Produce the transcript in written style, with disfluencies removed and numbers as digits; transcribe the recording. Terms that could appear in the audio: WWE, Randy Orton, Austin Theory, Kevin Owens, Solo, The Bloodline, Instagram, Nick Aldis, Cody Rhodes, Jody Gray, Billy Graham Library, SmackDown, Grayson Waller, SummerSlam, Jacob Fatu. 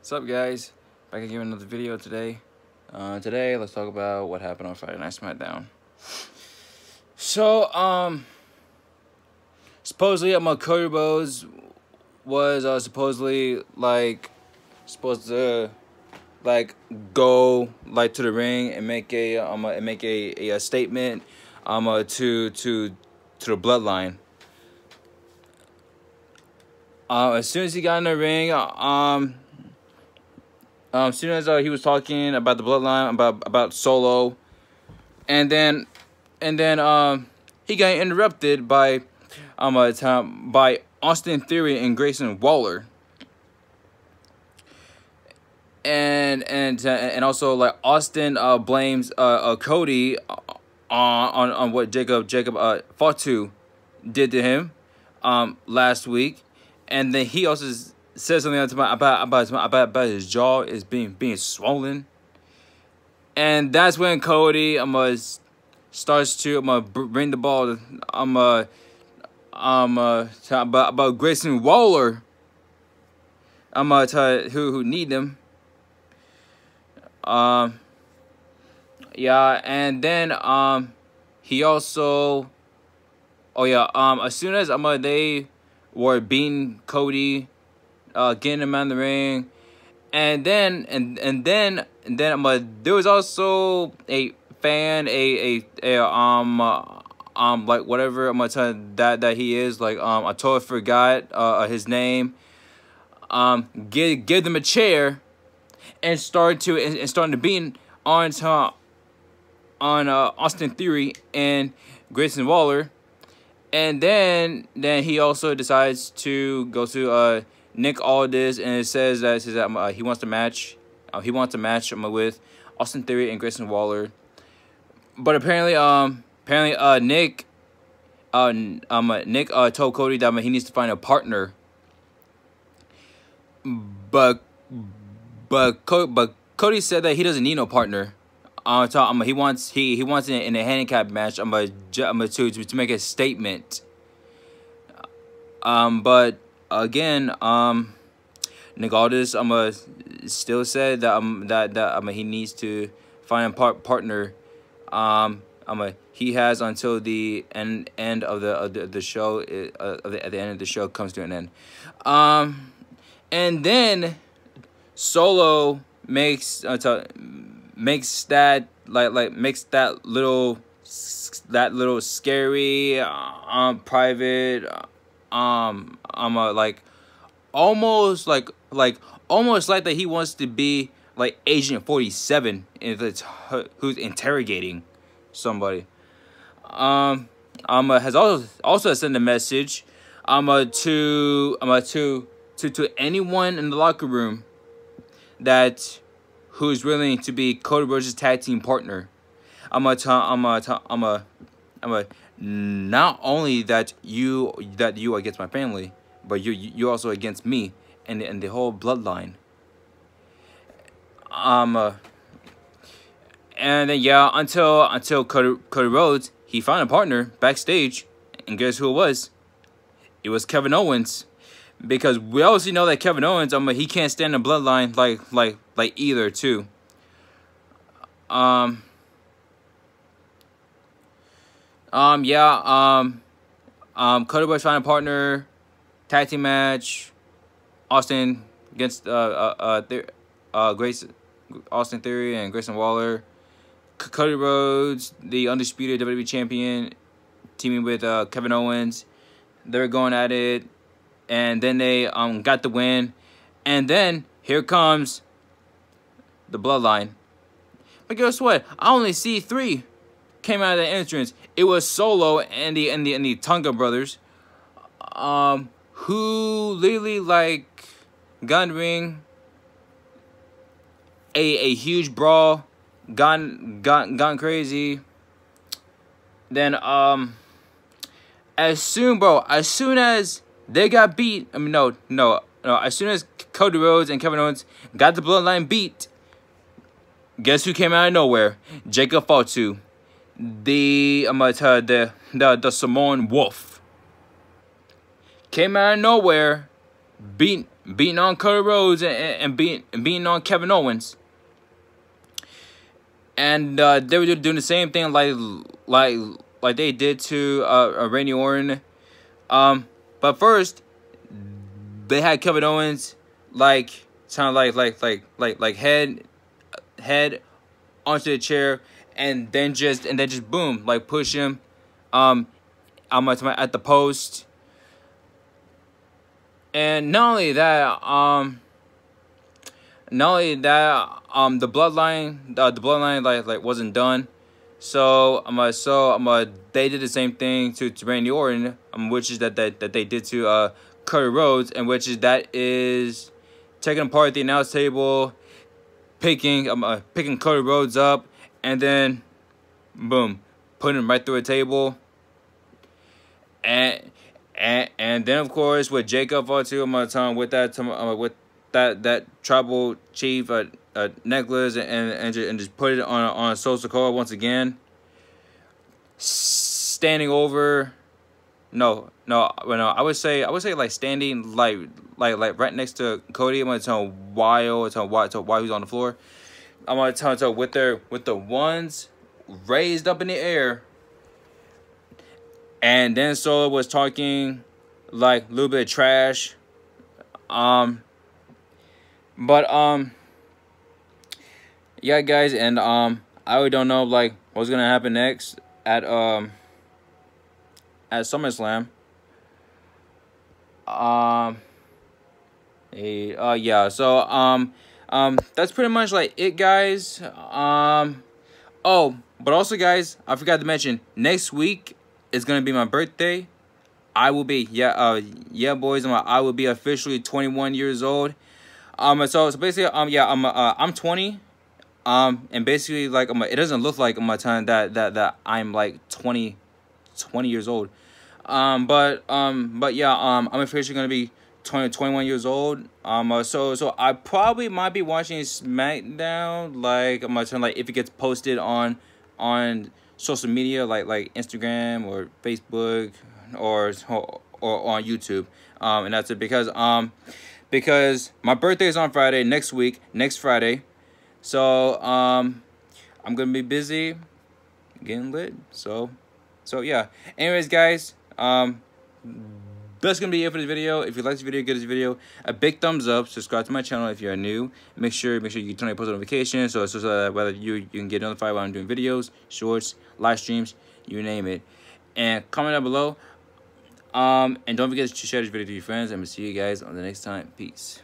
What's up, guys? Back again with another video today. Today, let's talk about what happened on Friday Night SmackDown. So, supposedly, Cody Rhodes was supposedly supposed to go to the ring and make a statement to the bloodline. As soon as he got in the ring, as soon as he was talking about the bloodline, about Solo, and then he got interrupted by by Austin Theory and Grayson Waller, and also Austin blames Cody on what Jacob Fatu did to him last week, and then he also says something about his jaw is being swollen, and that's when Cody starts to bring the ball about Grayson Waller who need them. Yeah, and then he also, as soon as they were beating Cody, getting him out of the ring, and then there was also a fan, whatever that he is, I totally forgot his name, give them a chair and starting to beat on Austin Theory and Grayson Waller, and then he also decides to go to Nick Aldis, and it says that he wants to match. He wants a match with Austin Theory and Grayson Waller, but apparently, Nick told Cody that he needs to find a partner. But Cody said that he doesn't need no partner. He wants in a handicap match. To make a statement. But again, Nick Aldis still said that he needs to find a partner. He has until the end of the show. At the end of the show comes to an end. And then Solo makes that little scary private. Almost like that he wants to be like Agent 47, if it's who's interrogating somebody. Has also sent a message to anyone in the locker room that who's willing to be Cody Rhodes' tag team partner. Not only that you are against my family, but you're also against me and the whole bloodline. And then, yeah, until Cody Rhodes, he found a partner backstage, and guess who it was? It was Kevin Owens, because we obviously know that Kevin Owens, he can't stand the bloodline like either too. Cody Rhodes found a partner, tag team match, Austin against Austin Theory and Grayson Waller. Cody Rhodes, the undisputed WWE champion, teaming with Kevin Owens. They're going at it, and then they got the win, and then here comes the bloodline. But guess what? I only see three came out of the entrance. It was Solo and the Tonga brothers, who literally got in the ring, a huge brawl, gone crazy. Then as soon as they got beat, as soon as Cody Rhodes and Kevin Owens got the bloodline beat, guess who came out of nowhere? Jacob Fatu, the Samoan Wolf, came out of nowhere, beat beating on Cody Rhodes and beating on Kevin Owens. And they were doing the same thing like they did to Randy Orton. But first they had Kevin Owens like head onto the chair, and then just boom, like push him at the post. And not only that, the bloodline like wasn't done. So they did the same thing to Randy Orton, which is that they did to Cody Rhodes, and which is taking apart the announce table, picking Cody Rhodes up, and then boom, putting him right through a table. And then of course with Jacob Fatu, with that tribal chief necklace, and just put it on Solo once again, standing over. No. I would say like standing like right next to Cody. I'm gonna tell him while he's on the floor. I'm gonna tell him with the ones raised up in the air. And then Solo was talking like a little bit of trash, yeah, guys, and I really don't know like what's gonna happen next at SummerSlam. Yeah, so that's pretty much like it, guys. Oh, but also, guys, I forgot to mention, next week it's gonna be my birthday. I will be, yeah, boys, I will be officially 21 years old. So basically, yeah, I'm 20. And basically, like, it doesn't look like my time that I'm like 20 years old. But yeah, I'm officially gonna be 21 years old. So I probably might be watching SmackDown, like my time, like if it gets posted on social media, like Instagram or Facebook or on YouTube, and that's it, because my birthday is on Friday next Friday, so I'm gonna be busy getting lit, so yeah. Anyways, guys, that's gonna be it for this video. If you like this video, give this video a big thumbs up. Subscribe to my channel if you're new. Make sure you turn on your post notifications so that whether you can get notified when I'm doing videos, shorts, live streams, you name it. And comment down below. And don't forget to share this video to your friends. And we'll see you guys on the next time. Peace.